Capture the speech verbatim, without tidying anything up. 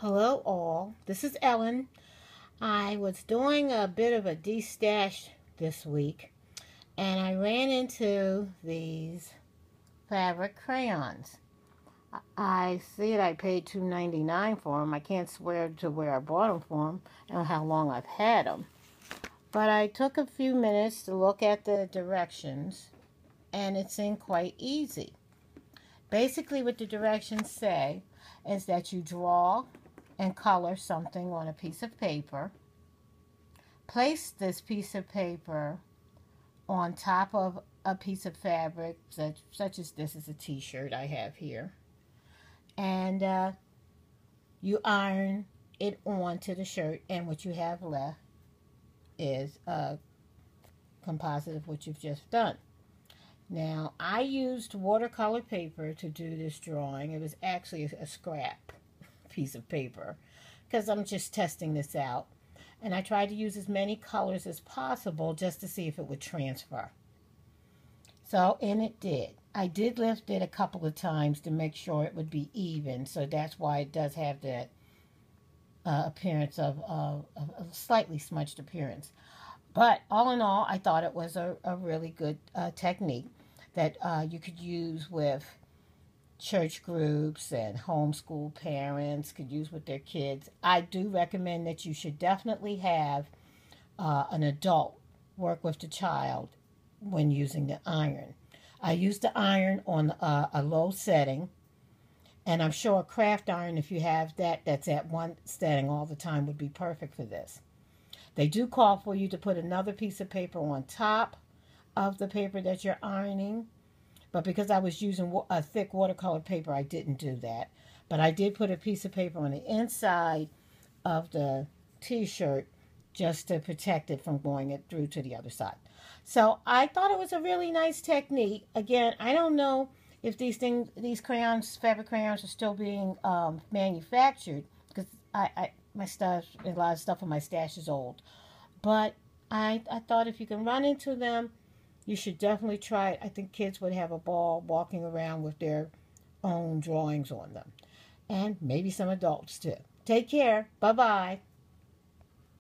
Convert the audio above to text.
Hello all, this is Ellen. I was doing a bit of a de-stash this week and I ran into these fabric crayons. I see it, I paid two ninety-nine for them. I can't swear to where I bought them from and how long I've had them. But I took a few minutes to look at the directions and it seemed quite easy. Basically what the directions say is that you draw and color something on a piece of paper. Place this piece of paper on top of a piece of fabric, such, such as this is a t-shirt I have here. And uh, you iron it onto the shirt, and what you have left is a composite of what you've just done. Now, I used watercolor paper to do this drawing. It was actually a scrap piece of paper because I'm just testing this out. And I tried to use as many colors as possible just to see if it would transfer. So, and it did. I did lift it a couple of times to make sure it would be even. So that's why it does have that uh, appearance of, uh, of a slightly smudged appearance. But all in all, I thought it was a, a really good uh, technique that uh, you could use with church groups, and homeschool parents could use with their kids. I do recommend that you should definitely have uh, an adult work with the child when using the iron. I used the iron on uh, a low setting, and I'm sure a craft iron, if you have that, that's at one setting all the time, would be perfect for this. They do call for you to put another piece of paper on top of the paper that you're ironing. But because I was using a thick watercolor paper, I didn't do that. But I did put a piece of paper on the inside of the t-shirt just to protect it from going it through to the other side. So I thought it was a really nice technique. Again, I don't know if these things, these crayons, fabric crayons, are still being um, manufactured, because I, I, my stuff, a lot of stuff in my stash is old. But I, I thought if you can run into them, you should definitely try it. I think kids would have a ball walking around with their own drawings on them. And maybe some adults too. Take care. Bye-bye.